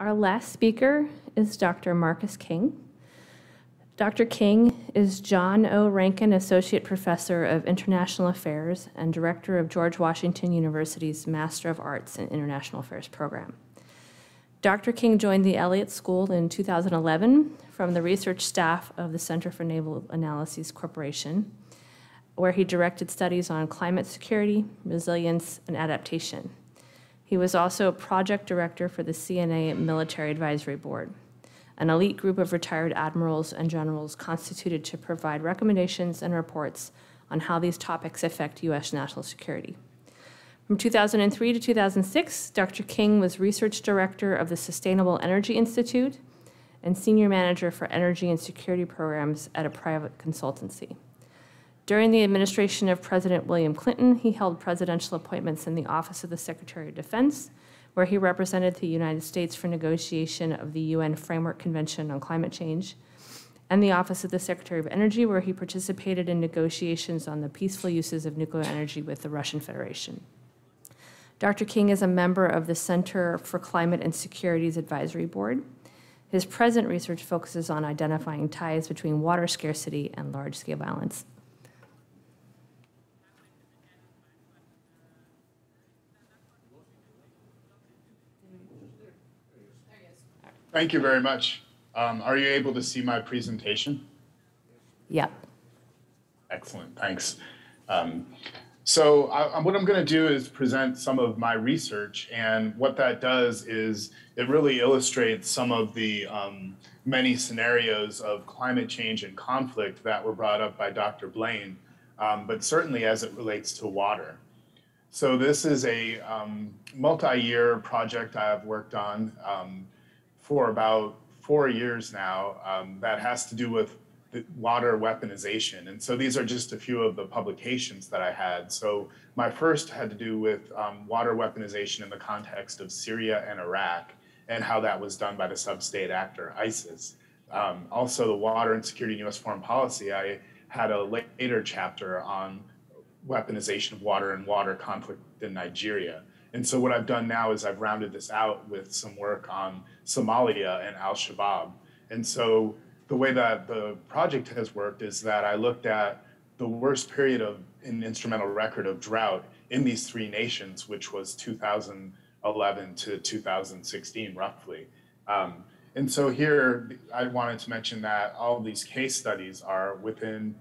Our last speaker is Dr. Marcus King. Dr. King is John O. Rankin Associate Professor of International Affairs and Director of George Washington University's Master of Arts in International Affairs program. Dr. King joined the Elliott School in 2011 from the research staff of the Center for Naval Analyses Corporation, where he directed studies on climate security, resilience, and adaptation. He was also project director for the CNA Military Advisory Board, an elite group of retired admirals and generals constituted to provide recommendations and reports on how these topics affect U.S. national security. From 2003 to 2006, Dr. King was research director of the Sustainable Energy Institute and senior manager for energy and security programs at a private consultancy. During the administration of President William Clinton, he held presidential appointments in the Office of the Secretary of Defense, where he represented the United States for negotiation of the UN Framework Convention on Climate Change, and the Office of the Secretary of Energy, where he participated in negotiations on the peaceful uses of nuclear energy with the Russian Federation. Dr. King is a member of the Center for Climate and Security's Advisory Board. His present research focuses on identifying ties between water scarcity and large-scale violence. Thank you very much. Are you able to see my presentation? Yeah. Excellent, thanks. What I'm going to do is present some of my research, and what that does is it really illustrates some of the many scenarios of climate change and conflict that were brought up by Dr. Blaine, but certainly as it relates to water. So this is a multi-year project I have worked on for about 4 years now that has to do with the water weaponization. And so these are just a few of the publications that I had. So my first had to do with water weaponization in the context of Syria and Iraq and how that was done by the sub-state actor, ISIS. Also the water insecurity in US foreign policy, I had a later chapter on weaponization of water and water conflict in Nigeria. And so what I've done now is I've rounded this out with some work on Somalia and Al-Shabaab. And so the way that the project has worked is that I looked at the worst period of an instrumental record of drought in these three nations, which was 2011 to 2016, roughly. And so here, I wanted to mention that all these case studies are within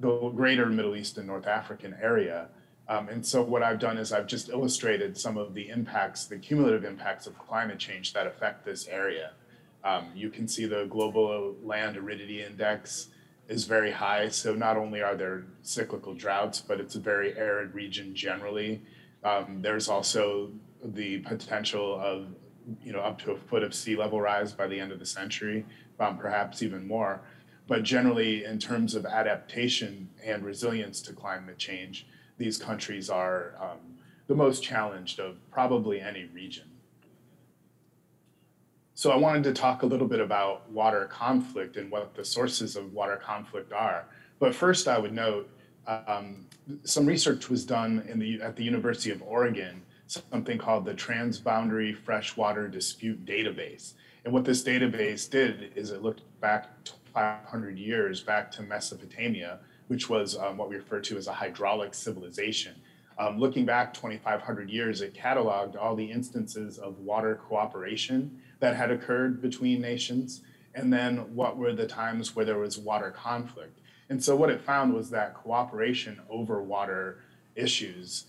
the greater Middle East and North African area. And so what I've done is I've just illustrated some of the impacts, the cumulative impacts of climate change that affect this area. You can see the global land aridity index is very high. So not only are there cyclical droughts, but it's a very arid region generally. There's also the potential of, up to a foot of sea level rise by the end of the century, perhaps even more. But generally, in terms of adaptation and resilience to climate change, these countries are the most challenged of probably any region. So I wanted to talk a little bit about water conflict and what the sources of water conflict are. But first I would note some research was done in at the University of Oregon, something called the Transboundary Freshwater Dispute Database. And what this database did is it looked back 500 years back to Mesopotamia, which was what we refer to as a hydraulic civilization. Looking back 2,500 years, it cataloged all the instances of water cooperation that had occurred between nations, and then what were the times where there was water conflict. And so what it found was that cooperation over water issues,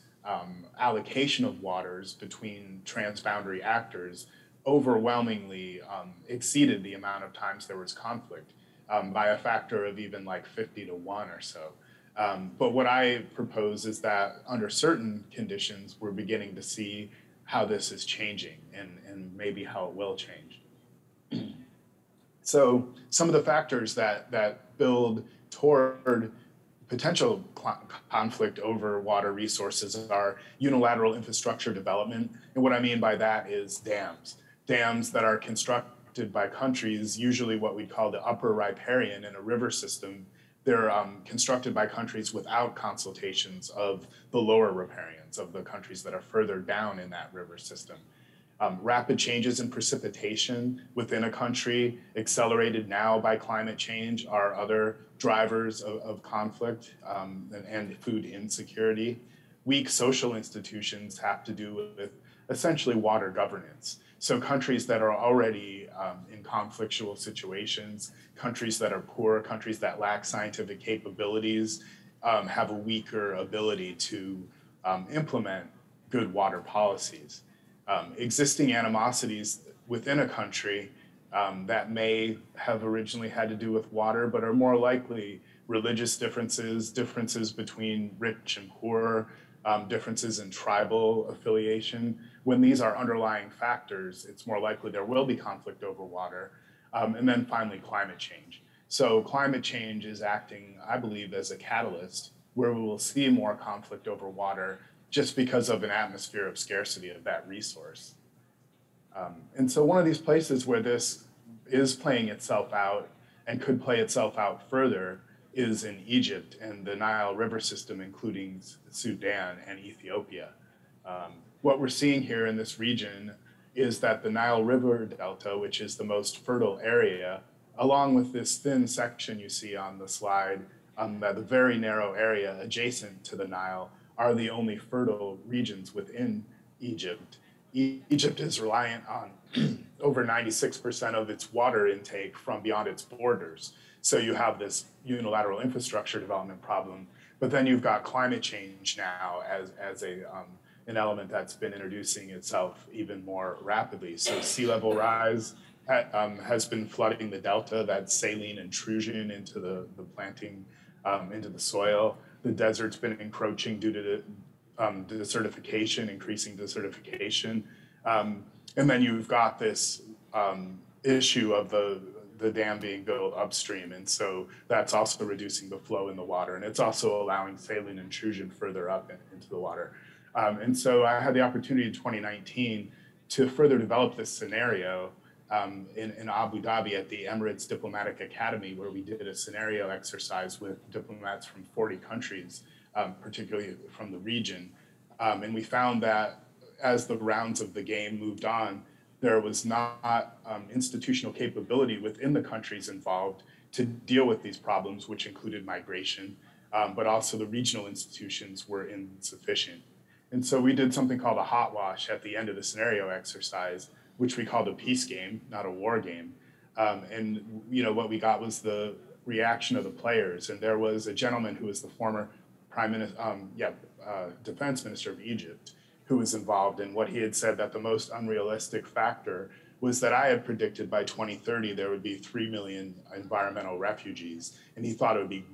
allocation of waters between transboundary actors, overwhelmingly exceeded the amount of times there was conflict. By a factor of even like 50 to 1 or so. But what I propose is that under certain conditions, we're beginning to see how this is changing and maybe how it will change. So some of the factors that build toward potential conflict over water resources are unilateral infrastructure development. And what I mean by that is dams. Dams that are constructed by countries, usually what we'd call the upper riparian in a river system. They're constructed by countries without consultations of the lower riparians, of the countries that are further down in that river system. rapid changes in precipitation within a country, accelerated now by climate change, are other drivers of conflict and food insecurity. Weak social institutions have to do with essentially water governance. So countries that are already in conflictual situations, countries that are poor, countries that lack scientific capabilities, have a weaker ability to implement good water policies. Existing animosities within a country that may have originally had to do with water, but are more likely religious differences, differences between rich and poor, differences in tribal affiliation. When these are underlying factors, it's more likely there will be conflict over water. And then finally, climate change. So climate change is acting, I believe, as a catalyst where we will see more conflict over water just because of an atmosphere of scarcity of that resource. And so one of these places where this is playing itself out and could play itself out further is in Egypt and the Nile River system, including Sudan and Ethiopia. What we're seeing here in this region is that the Nile River Delta, which is the most fertile area, along with this thin section you see on the slide, the very narrow area adjacent to the Nile, are the only fertile regions within Egypt. Egypt is reliant on over 96% of its water intake from beyond its borders. So you have this unilateral infrastructure development problem, but then you've got climate change now as an element that's been introducing itself even more rapidly. So sea level rise has been flooding the delta, that saline intrusion into the planting, into the soil. The desert's been encroaching due to desertification, increasing desertification. And then you've got this issue of the dam being built upstream. And so that's also reducing the flow in the water. And it's also allowing saline intrusion further up into the water. And so I had the opportunity in 2019 to further develop this scenario in Abu Dhabi at the Emirates Diplomatic Academy, where we did a scenario exercise with diplomats from 40 countries, particularly from the region. And we found that as the rounds of the game moved on, there was not institutional capability within the countries involved to deal with these problems, which included migration, but also the regional institutions were insufficient. And so we did something called a hot wash at the end of the scenario exercise, which we called a peace game, not a war game. And you know what we got was the reaction of the players. And there was a gentleman who was the former prime minister, defense minister of Egypt, who was involved in what he had said that the most unrealistic factor was that I had predicted by 2030 there would be 3 million environmental refugees, and he thought it would be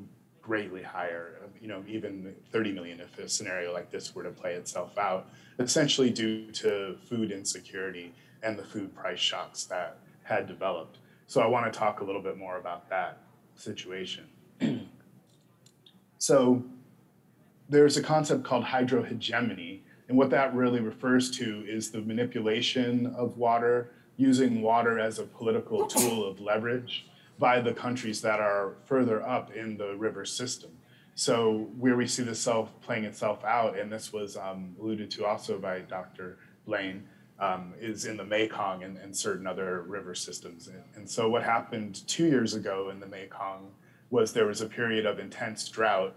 greatly higher, you know, even 30 million if a scenario like this were to play itself out, essentially due to food insecurity and the food price shocks that had developed. So I want to talk a little bit more about that situation. So there's a concept called hydrohegemony. And what that really refers to is the manipulation of water, using water as a political tool of leverage by the countries that are further up in the river system. So where we see the self playing itself out, and this was alluded to also by Dr. Blaine, is in the Mekong and certain other river systems. And so what happened 2 years ago in the Mekong was there was a period of intense drought.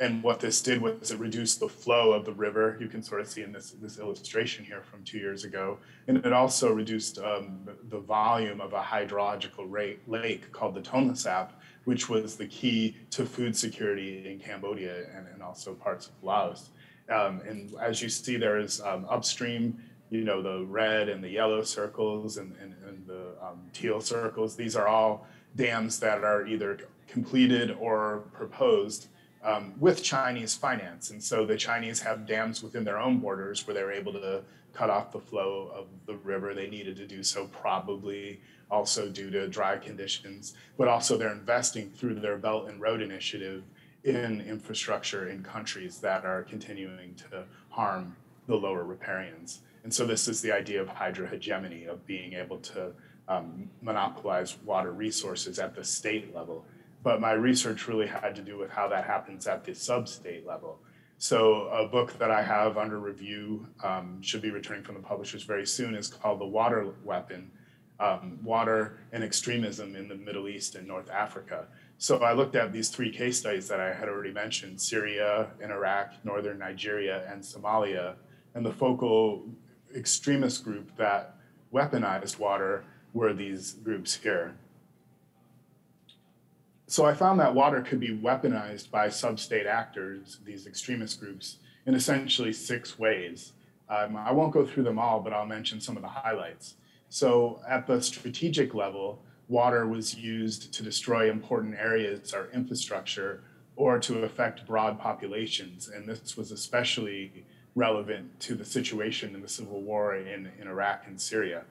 And what this did was it reduced the flow of the river. You can sort of see in this illustration here from 2 years ago. And it also reduced the volume of a hydrological lake called the Tomasap, which was the key to food security in Cambodia and also parts of Laos. And as you see, there is upstream, you know, the red and the yellow circles and the teal circles. These are all dams that are either completed or proposed with Chinese finance. And so the Chinese have dams within their own borders where they were able to cut off the flow of the river. They needed to do so probably also due to dry conditions, but also they're investing through their Belt and Road initiative in infrastructure in countries that are continuing to harm the lower riparians. And so this is the idea of hydrohegemony, of being able to monopolize water resources at the state level. But my research really had to do with how that happens at the sub-state level. So a book that I have under review, should be returning from the publishers very soon, is called The Water Weapon, Water and Extremism in the Middle East and North Africa. So I looked at these three case studies that I had already mentioned, Syria and Iraq, Northern Nigeria, and Somalia, and the focal extremist group that weaponized water were these groups here. So I found that water could be weaponized by sub-state actors, these extremist groups, in essentially 6 ways. I won't go through them all, but I'll mention some of the highlights. So at the strategic level, water was used to destroy important areas or infrastructure or to affect broad populations. And this was especially relevant to the situation in the civil war in Iraq and Syria.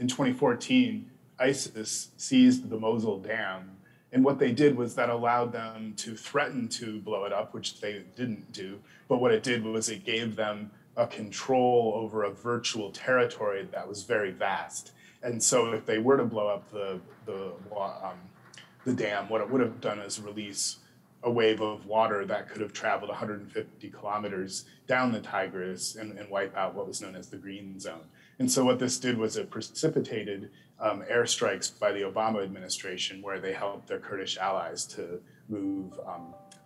In 2014, ISIS seized the Mosul Dam. And what they did was that allowed them to threaten to blow it up, which they didn't do. But what it did was it gave them a control over a virtual territory that was very vast. And so if they were to blow up the dam, what it would have done is release a wave of water that could have traveled 150 kilometers down the Tigris and wipe out what was known as the Green Zone. And so what this did was it precipitated airstrikes by the Obama administration, where they helped their Kurdish allies to move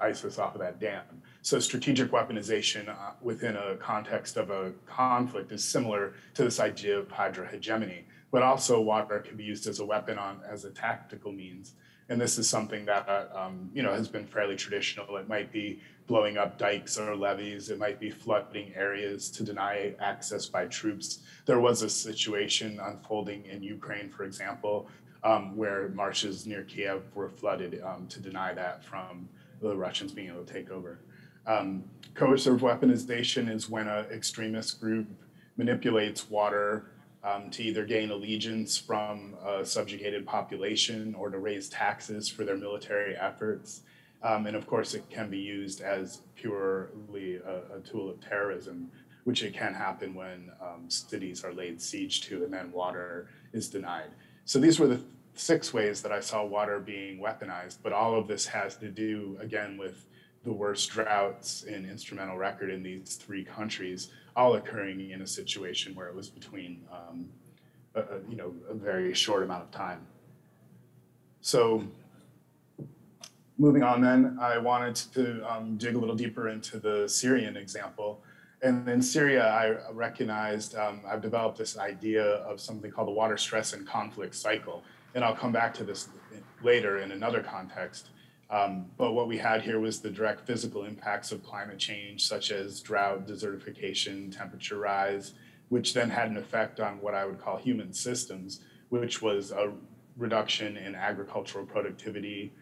ISIS off of that dam. So strategic weaponization within a context of a conflict is similar to this idea of hydrohegemony, but also water can be used as a weapon as a tactical means. And this is something that you know, has been fairly traditional. It might be blowing up dikes or levees. It might be flooding areas to deny access by troops. There was a situation unfolding in Ukraine, for example, where marshes near Kiev were flooded to deny that from the Russians being able to take over. Coercive weaponization is when an extremist group manipulates water to either gain allegiance from a subjugated population or to raise taxes for their military efforts. And of course, it can be used as purely a tool of terrorism, which it can happen when cities are laid siege to and then water is denied. So these were the 6 ways that I saw water being weaponized, but all of this has to do, again, with the worst droughts in instrumental record in these 3 countries, all occurring in a situation where it was between you know, a very short amount of time. So moving on then, I wanted to dig a little deeper into the Syrian example. And in Syria, I recognized, I've developed this idea of something called the water stress and conflict cycle. And I'll come back to this later in another context. But what we had here was the direct physical impacts of climate change, such as drought, desertification, temperature rise, which then had an effect on what I would call human systems, which was a reduction in agricultural productivity,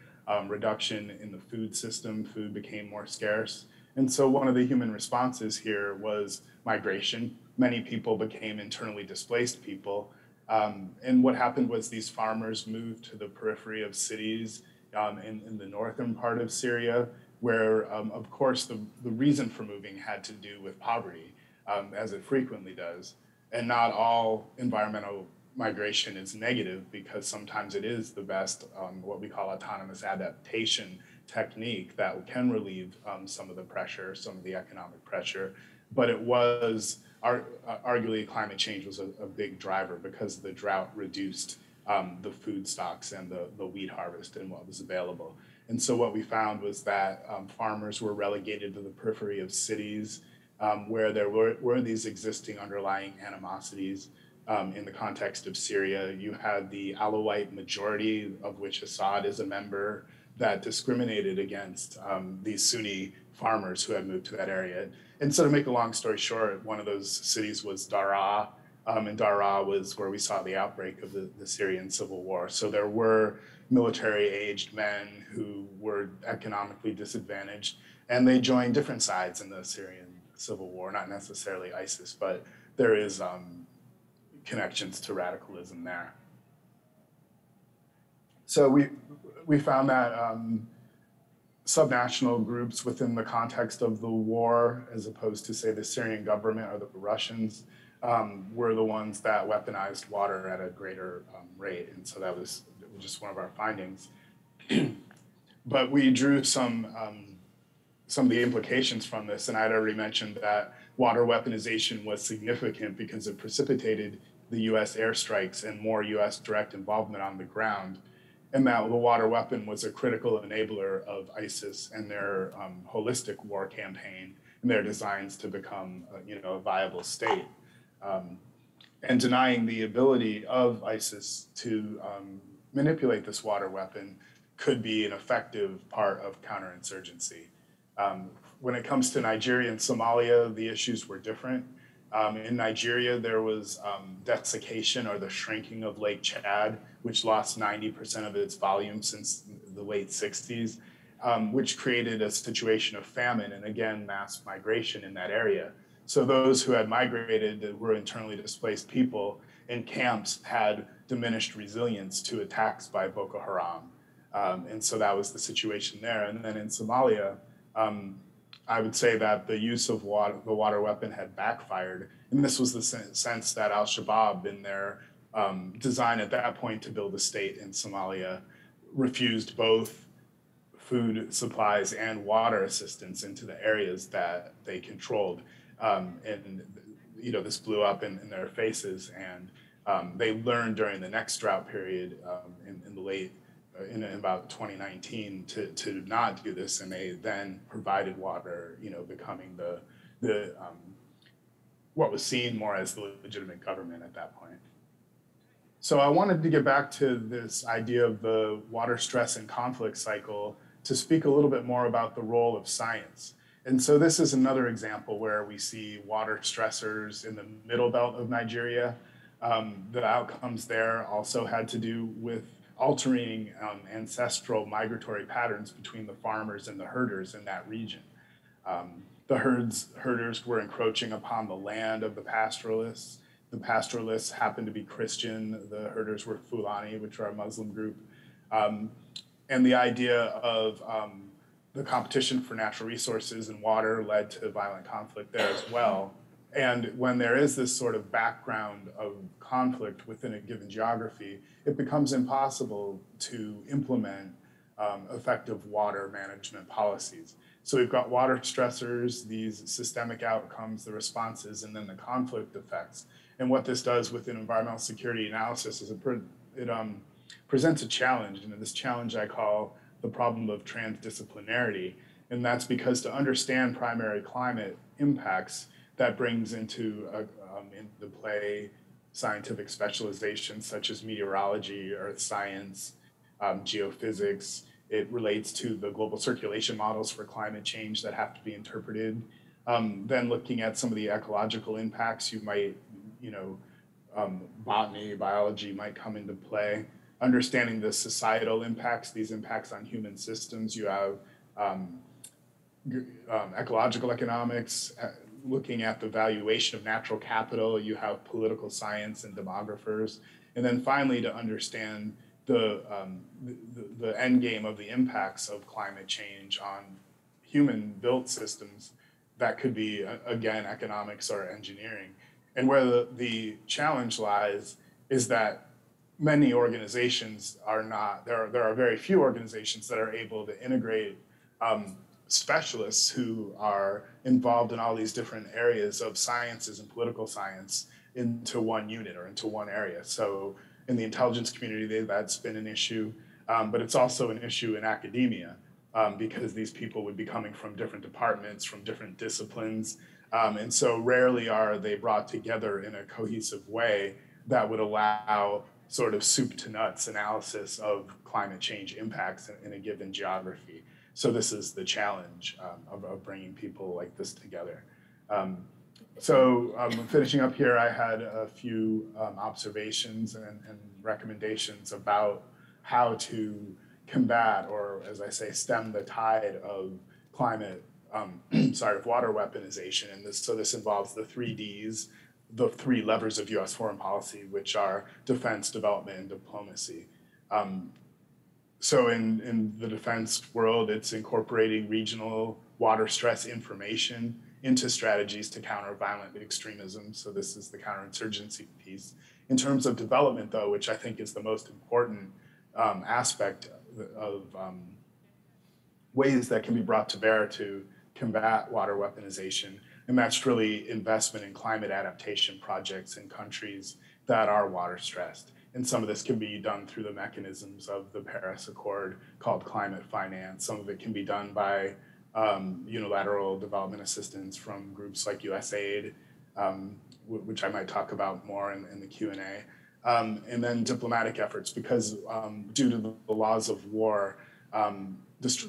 reduction in the food system. Food became more scarce. And so one of the human responses here was migration. Many people became internally displaced people. And what happened was these farmers moved to the periphery of cities in the northern part of Syria, where, of course, the reason for moving had to do with poverty, as it frequently does. And not all environmental migration is negative, because sometimes it is the best, what we call autonomous adaptation technique that can relieve some of the pressure, some of the economic pressure. But it was, arguably, climate change was a big driver, because the drought reduced the food stocks and the wheat harvest and what was available. And so what we found was that farmers were relegated to the periphery of cities, where there were these existing underlying animosities. In the context of Syria, you had the Alawite majority, of which Assad is a member, that discriminated against these Sunni farmers who had moved to that area. And so to make a long story short, one of those cities was Daraa, and Daraa was where we saw the outbreak of the Syrian civil war. So there were military-aged men who were economically disadvantaged, and they joined different sides in the Syrian civil war, not necessarily ISIS, but there is connections to radicalism there. So we found that subnational groups within the context of the war, as opposed to, say, the Syrian government or the Russians, were the ones that weaponized water at a greater rate. And so that was just one of our findings. But we drew some some of the implications from this, and I'd already mentioned that water weaponization was significant because it precipitated the U.S. airstrikes and more U.S. direct involvement on the ground, and that the water weapon was a critical enabler of ISIS and their holistic war campaign and their designs to become a viable state. And denying the ability of ISIS to manipulate this water weapon could be an effective part of counterinsurgency. When it comes to Nigeria and Somalia, the issues were different. In Nigeria, there was desiccation or the shrinking of Lake Chad, which lost 90% of its volume since the late 60s, which created a situation of famine and, again, mass migration in that area. So those who had migrated, that were internally displaced people in camps, had diminished resilience to attacks by Boko Haram. And so that was the situation there. And then in Somalia, I would say that the use of the water weapon had backfired. And this was the sense that Al-Shabaab, in their design at that point to build a state in Somalia, refused both food supplies and water assistance into the areas that they controlled. And this blew up in their faces, and they learned during the next drought period in about 2019 to not do this, and they then provided water, becoming the what was seen more as the legitimate government at that point. So I wanted to get back to this idea of the water stress and conflict cycle to speak a little bit more about the role of science. And so this is another example where we see water stressors in the middle belt of Nigeria. The outcomes there also had to do with altering ancestral migratory patterns between the farmers and the herders in that region. The herders were encroaching upon the land of the pastoralists. The pastoralists happened to be Christian. The herders were Fulani, which are a Muslim group. And the idea of the competition for natural resources and water led to violent conflict there as well. And when there is this sort of background of conflict within a given geography, it becomes impossible to implement effective water management policies. So we've got water stressors, these systemic outcomes, the responses, and then the conflict effects. And what this does within environmental security analysis is it presents a challenge, and this challenge I call the problem of transdisciplinarity. And that's because to understand primary climate impacts, that brings into play scientific specializations such as meteorology, earth science, geophysics. It relates to the global circulation models for climate change that have to be interpreted. Then looking at some of the ecological impacts, you might, botany, biology might come into play. Understanding the societal impacts, these impacts on human systems, you have ecological economics, looking at the valuation of natural capital, you have political science and demographers. And then finally, to understand the end game of the impacts of climate change on human-built systems, that could be, again, economics or engineering. And where the challenge lies is that many organizations are not, there are very few organizations that are able to integrate specialists who are involved in all these different areas of sciences and political science into one unit or into one area. So in the intelligence community, that's been an issue, but it's also an issue in academia because these people would be coming from different departments, from different disciplines, and so rarely are they brought together in a cohesive way that would allow sort of soup to nuts analysis of climate change impacts in a given geography. So this is the challenge of bringing people like this together. So finishing up here, I had a few observations and recommendations about how to combat, or as I say, stem the tide of climate, of water weaponization. And so this involves the three Ds, the three levers of US foreign policy, which are defense, development, and diplomacy. So in the defense world, it's incorporating regional water stress information into strategies to counter violent extremism. So this is the counterinsurgency piece. In terms of development, though, which I think is the most important aspect of ways that can be brought to bear to combat water weaponization, and that's really investment in climate adaptation projects in countries that are water stressed. And some of this can be done through the mechanisms of the Paris Accord called climate finance. Some of it can be done by unilateral development assistance from groups like USAID, which I might talk about more in the Q&A. And then diplomatic efforts, because due to the laws of war,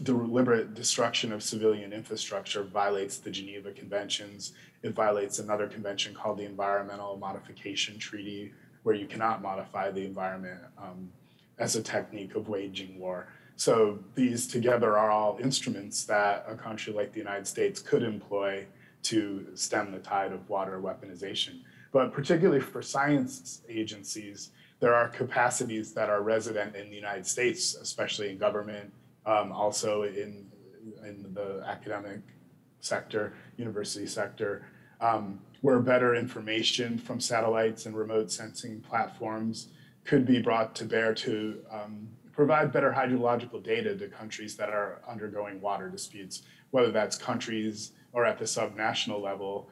deliberate destruction of civilian infrastructure violates the Geneva Conventions. It violates another convention called the Environmental Modification Treaty, where you cannot modify the environment as a technique of waging war. So these together are all instruments that a country like the United States could employ to stem the tide of water weaponization. But particularly for science agencies, there are capacities that are resident in the United States, especially in government, also in the academic sector, university sector, where better information from satellites and remote sensing platforms could be brought to bear to provide better hydrological data to countries that are undergoing water disputes, whether that's countries or at the subnational level.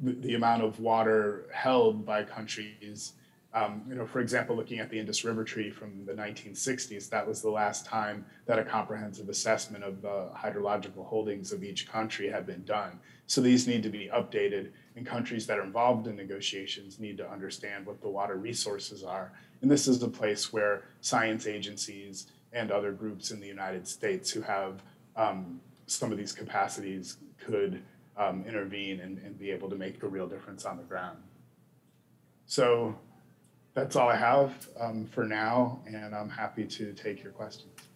The amount of water held by countries, for example, looking at the Indus River Treaty from the 1960s, that was the last time that a comprehensive assessment of the hydrological holdings of each country had been done. So these need to be updated, and countries that are involved in negotiations need to understand what the water resources are. And this is the place where science agencies and other groups in the United States who have some of these capacities could intervene and be able to make a real difference on the ground. So that's all I have for now, and I'm happy to take your questions.